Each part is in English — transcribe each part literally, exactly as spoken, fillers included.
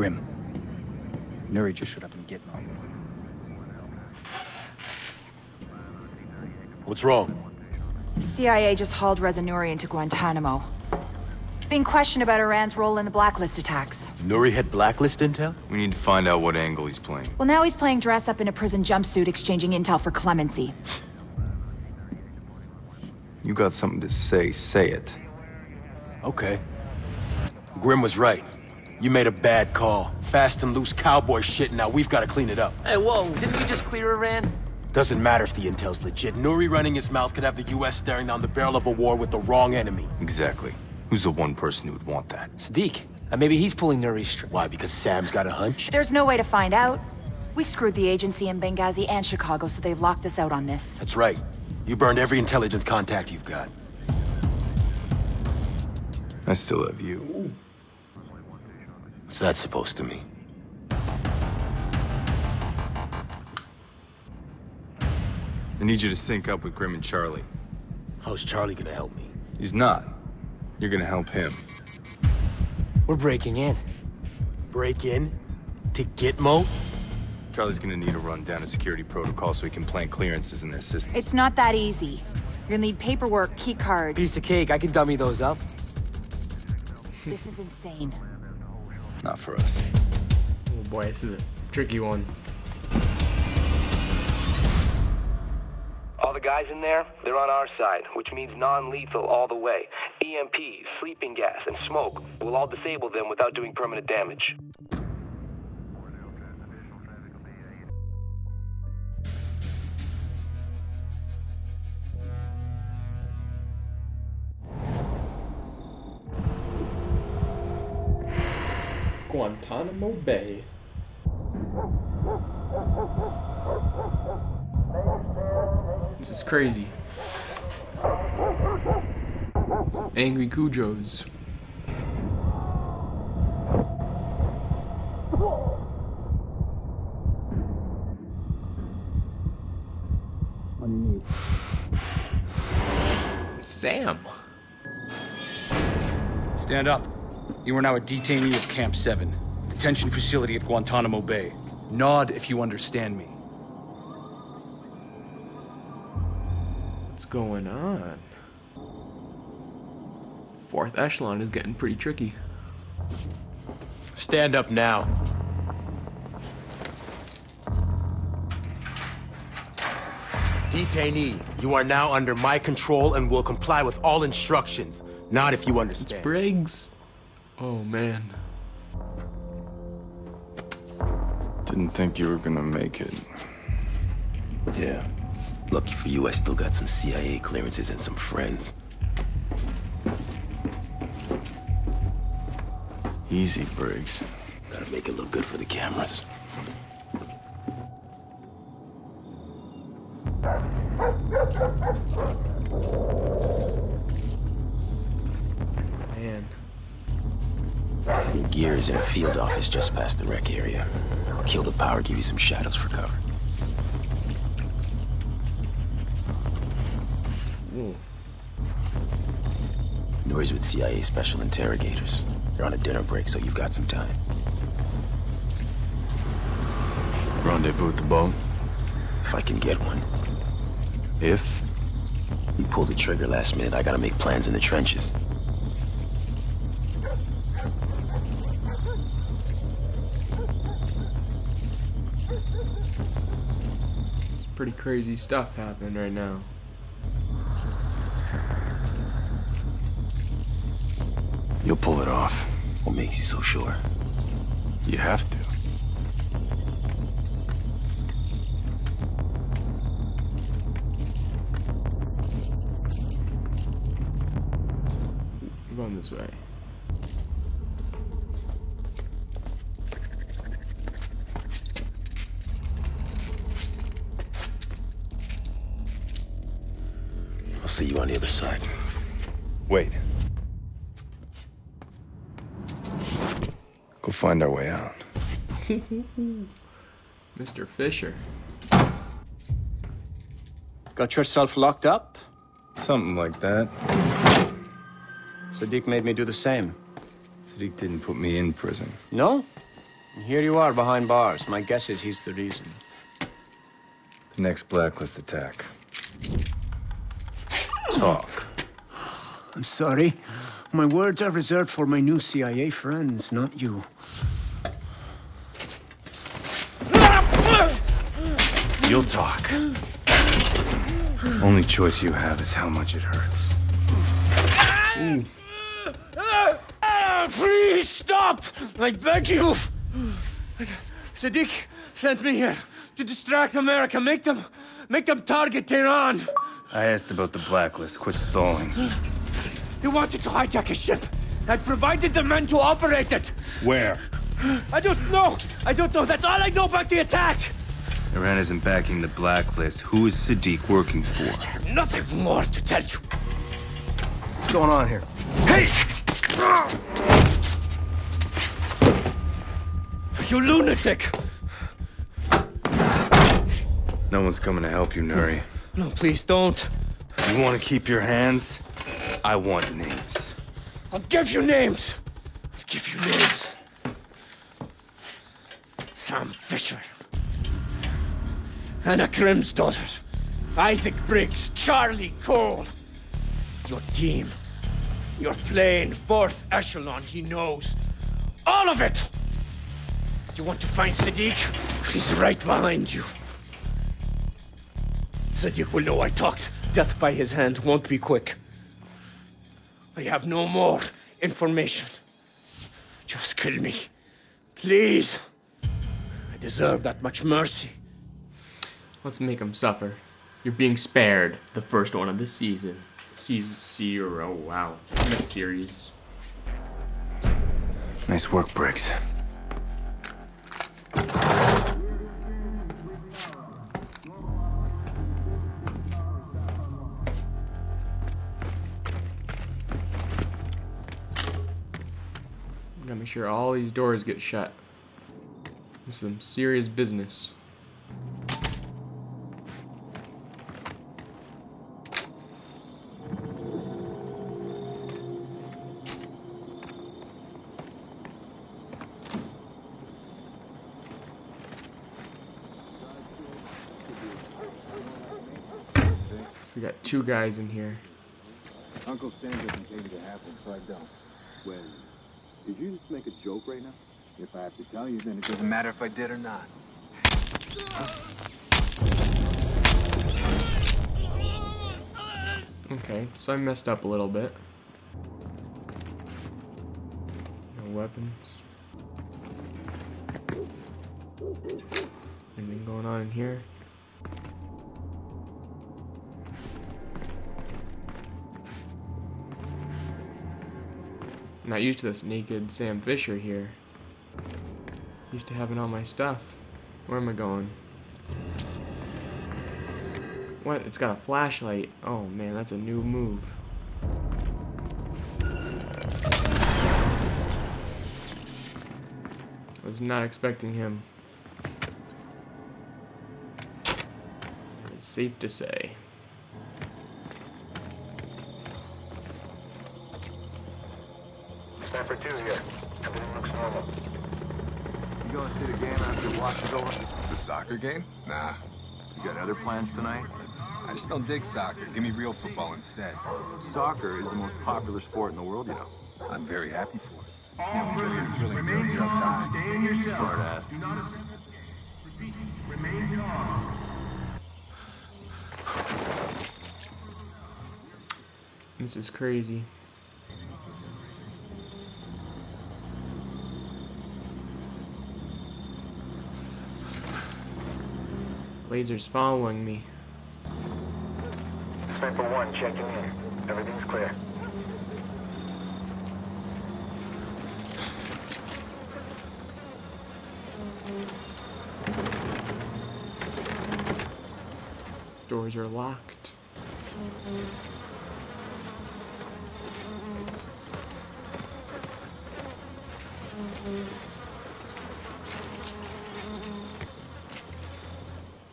Grim. Nuri just showed up in Gitmo. What's wrong? The C I A just hauled Reza Nuri into Guantanamo. He's being questioned about Iran's role in the blacklist attacks. Nuri had blacklist intel? We need to find out what angle he's playing. Well, now he's playing dress up in a prison jumpsuit, exchanging intel for clemency. You got something to say, say it. Okay. Grim was right. You made a bad call. Fast and loose cowboy shit, and now we've got to clean it up. Hey, whoa, didn't we just clear Iran? Doesn't matter if the intel's legit. Nuri running his mouth could have the U S staring down the barrel of a war with the wrong enemy. Exactly. Who's the one person who would want that? Sadiq. Uh, maybe he's pulling Nuri's string. Why, because Sam's got a hunch? There's no way to find out. We screwed the agency in Benghazi and Chicago, so they've locked us out on this. That's right. You burned every intelligence contact you've got. I still have you. Ooh. What's that supposed to mean? I need you to sync up with Grim and Charlie. How's Charlie gonna help me? He's not. You're gonna help him. We're breaking in. Break in? To Gitmo? Charlie's gonna need a rundown of security protocols so he can plant clearances in their system. It's not that easy. You're gonna need paperwork, key cards. Piece of cake, I can dummy those up. This is insane. Not for us. Oh boy, this is a tricky one. All the guys in there, they're on our side, which means non-lethal all the way. E M P, sleeping gas, and smoke will all disable them without doing permanent damage. Guantanamo Bay. This is crazy. Angry Cujos. Sam. Stand up. You are now a detainee of Camp seven, detention facility at Guantanamo Bay. Nod if you understand me. What's going on? Fourth echelon is getting pretty tricky. Stand up now. Detainee, you are now under my control and will comply with all instructions. Nod if you understand. It's Briggs. Oh, man. Didn't think you were gonna make it. Yeah. Lucky for you, I still got some C I A clearances and some friends. Easy, Briggs. Gotta make it look good for the cameras. Man. Your gear is in a field office just past the wreck area. I'll kill the power, give you some shadows for cover. Mm. Nuri's with C I A special interrogators. They're on a dinner break, so you've got some time. Rendezvous with the boat? If I can get one. If? You pulled the trigger last minute, I gotta make plans in the trenches. Pretty crazy stuff happening right now. You'll pull it off. What makes you so sure? You have to. We're going this way. See you on the other side. Wait. Go find our way out. Mister Fisher. Got yourself locked up? Something like that. Sadiq made me do the same. Sadiq didn't put me in prison. No? And here you are behind bars. My guess is he's the reason. The next blacklist attack. Talk. I'm sorry. My words are reserved for my new C I A friends, not you. You'll talk. Only choice you have is how much it hurts. Mm. Please stop! I beg you! Sadiq sent me here to distract America. Make them, make them target Tehran. I asked about the blacklist. Quit stalling. They wanted to hijack a ship. I provided the men to operate it. Where? I don't know. I don't know. That's all I know about the attack. Iran isn't backing the blacklist. Who is Sadiq working for? I have nothing more to tell you. What's going on here? Hey! You lunatic! No one's coming to help you, Nuri. No, please don't. You want to keep your hands? I want names. I'll give you names! I'll give you names. Sam Fisher. Anna Krim's daughter. Isaac Briggs. Charlie Cole. Your team. Your plane. Fourth echelon. He knows. All of it! You want to find Sadiq? He's right behind you. Sadiq will know I talked. Death by his hand won't be quick. I have no more information. Just kill me. Please. I deserve that much mercy. Let's make him suffer. You're being spared the first one of this season. Season zero. Wow. Next series. Nice work, Briggs. Gotta make sure all these doors get shut. This is some serious business. We got two guys in here. Uncle Sam doesn't take it to happen, so I don't. Well, did you just make a joke right now? If I have to tell you, then it doesn't matter if I did or not. Okay, so I messed up a little bit. No weapons. Anything going on in here? Not used to this naked Sam Fisher here. Used to having all my stuff. Where am I going? What? It's got a flashlight. Oh man, that's a new move. I was not expecting him. It's safe to say. Stanford two here. Everything looks normal. You going to see the game after watch is over? The soccer game? Nah. You got other plans tonight? I just don't dig soccer. Give me real football instead. Soccer is the most popular sport in the world, you know. I'm very happy for it. All prisoners remain calm. Stay in yourselves. Do not attempt this game. Repeat. Remain calm. This is crazy. Laser's following me. Sniper one checking in. Everything's clear. Doors are locked.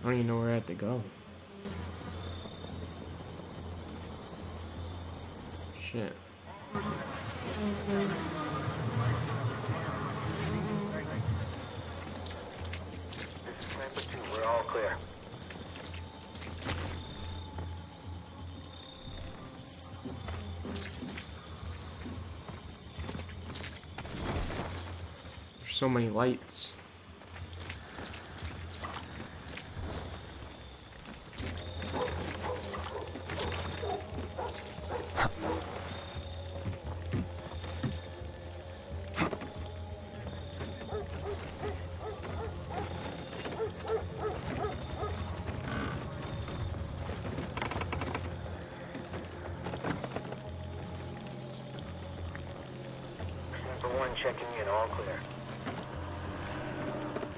I don't even know where I have to go. Shit. Alpha two, we're all clear. There's so many lights.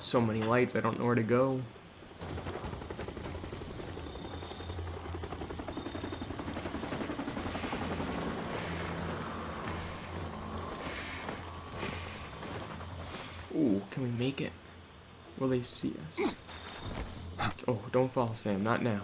So many lights, I don't know where to go. Ooh, can we make it? Will they see us? Oh, don't fall, Sam, not now.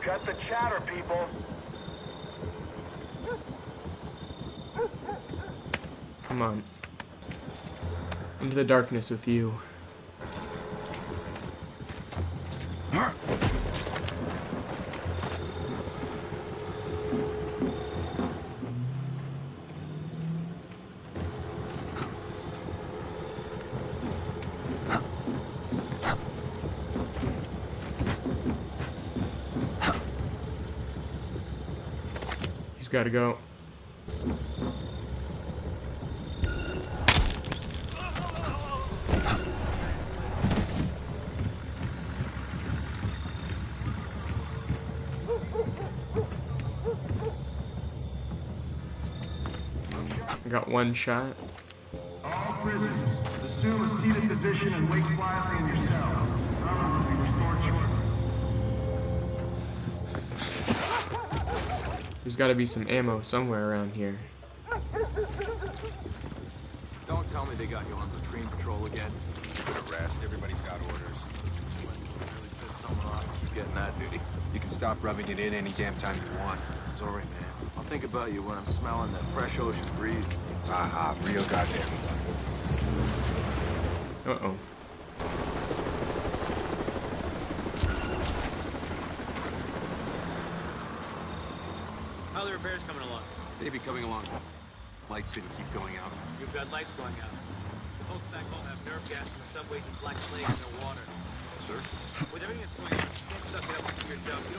Cut the chatter, people. Come on. Into the darkness with you. Gotta go. I got one shot. All prisoners, assume a seated position and wait quietly in your cells. Power will be restored shortly. There's got to be some ammo somewhere around here. Don't tell me they got you on latrine patrol again. Good arrest. Everybody's got orders. You really pissed someone off if you get that duty. You can stop rubbing it in any damn time you want. Sorry, man. I'll think about you when I'm smelling that fresh ocean breeze. Aha, uh-huh, real goddamn. Uh-oh. Repairs coming along. They be coming along. Lights didn't keep going out. You've got lights going out. The folks back home have nerve gas in the subways and black plague in their water. Sir? With everything that's going on, you can't suck it up to your job. You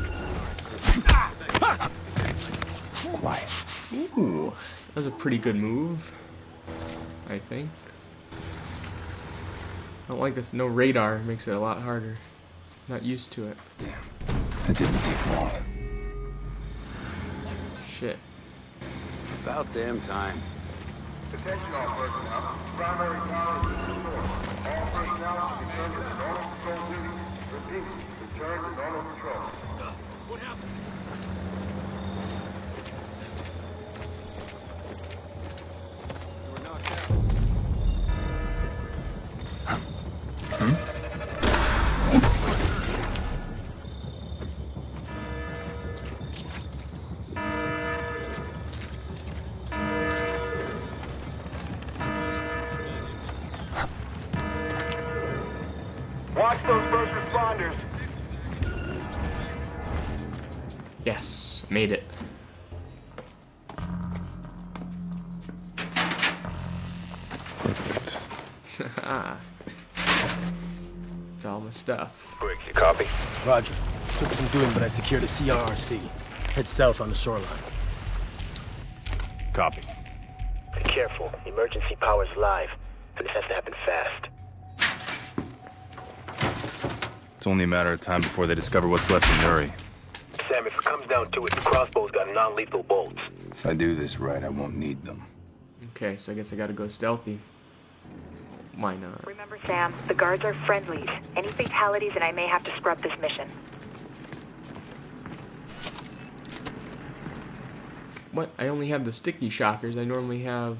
don't deserve to wear that. Ah! Quiet. Ooh, that was a pretty good move, I think. I don't like this. No radar, it makes it a lot harder. Not used to it. Damn, that didn't take long. Shit. About damn time. Attention all personnel. Primary power is restored. All personnel should return to the normal patrol duty. Repeat, return to normal patrol. Uh, what happened? You were knocked out. Hmm? Yes, made it. Perfect. It's all my stuff. Briggs, you copy? Roger. Took some doing, but I secured a C R R C. Head south on the shoreline. Copy. careful. Emergency power's live, and this has to happen fast. It's only a matter of time before they discover what's left of Nuri. Sam, if it comes down to it, the crossbow's got non-lethal bolts. If I do this right, I won't need them. Okay, so I guess I gotta go stealthy. Why not? Remember, Sam, the guards are friendlies. Any fatalities and I may have to scrub this mission. What? I only have the sticky shockers. I normally have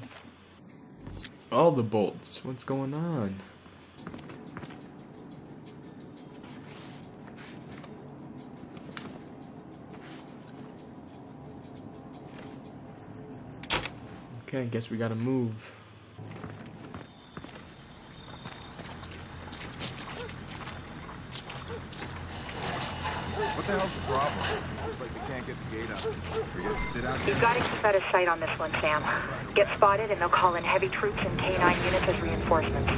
all the bolts. What's going on? Okay, I guess we gotta move. What the hell's the problem? Looks like they can't get the gate up. Forget to sit out here. You've got to keep out of sight on this one, Sam. Get spotted and they'll call in heavy troops and canine units as reinforcements.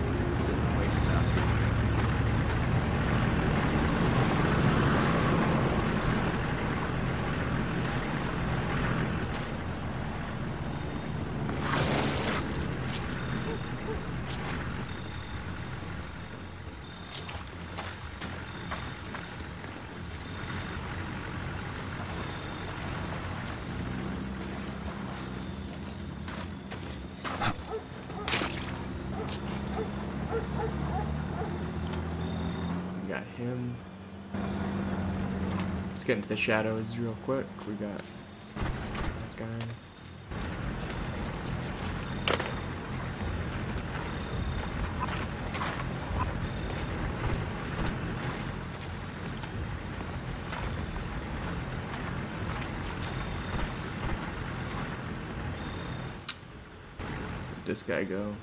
Him. Let's get into the shadows real quick. We got that guy. Where'd this guy go?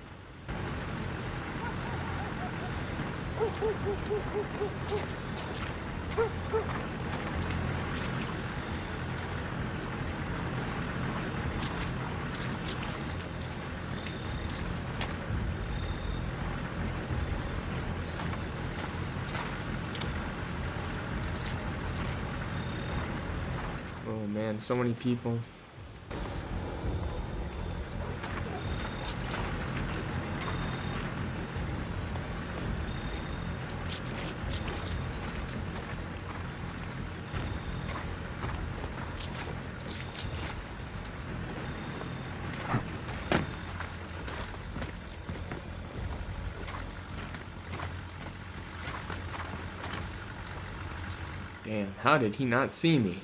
Oh man, so many people. Damn, how did he not see me?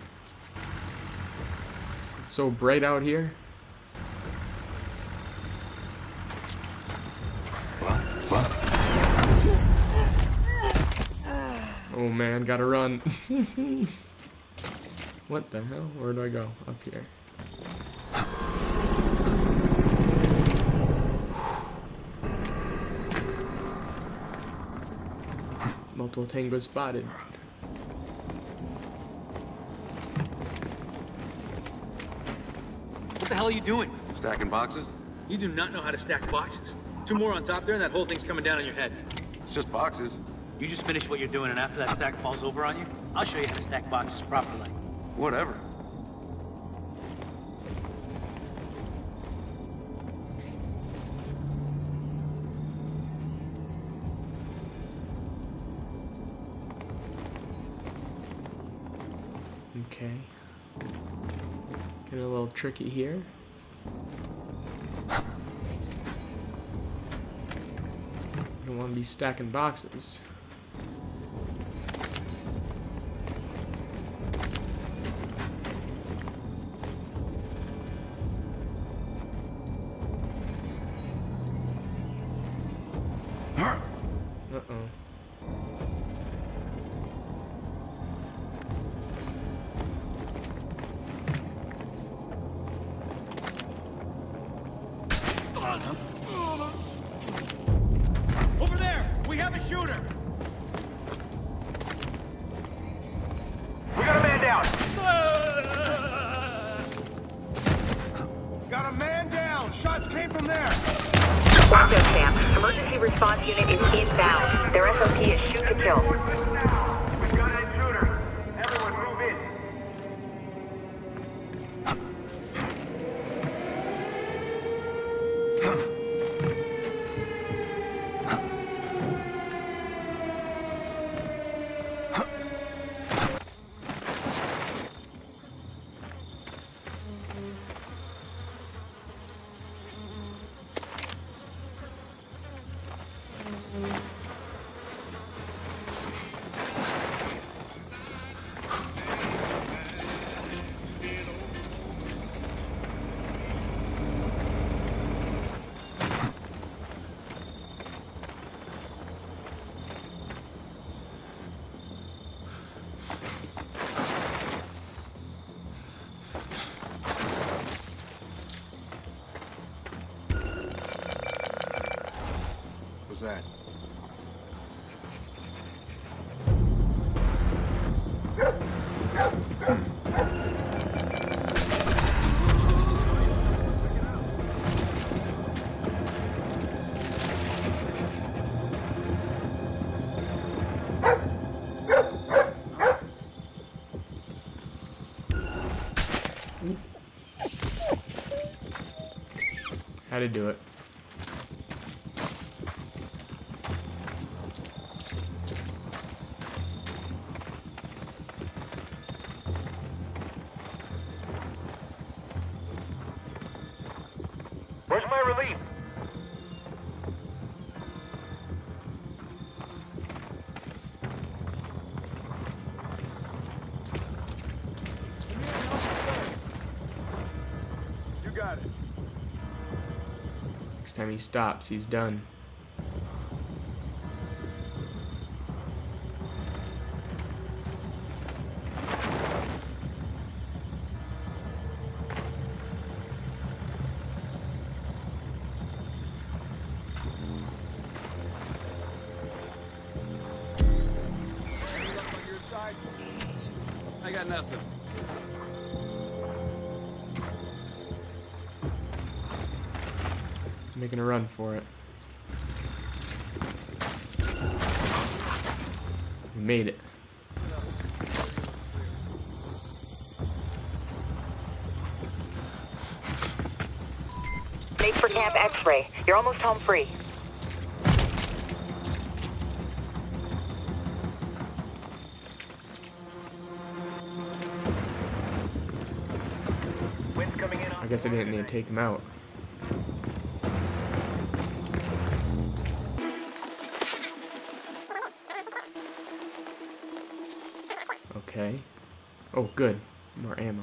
It's so bright out here. Oh man, gotta run. What the hell? Where do I go? Up here. Multiple tangos spotted. What the hell are you doing? Stacking boxes? You do not know how to stack boxes. Two more on top there and that whole thing's coming down on your head. It's just boxes. You just finish what you're doing and after that stack falls over on you, I'll show you how to stack boxes properly. Whatever. Okay. Getting a little tricky here. You don't want to be stacking boxes. Over there! We have a shooter! We got a man down! Got a man down! Shots came from there! Watch out, Sam. Emergency response unit is inbound. Their S O P is shoot to kill. We've got an intruder. Everyone move in. That? How to do it. Next time he stops, he's done. Making a run for it. We made it. Make for Camp X-ray. You're almost home free. Wind's coming in. I guess I didn't need to take him out. Okay. Oh, good. More ammo.